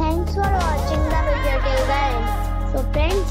Thanks for watching the video till the end. So friends,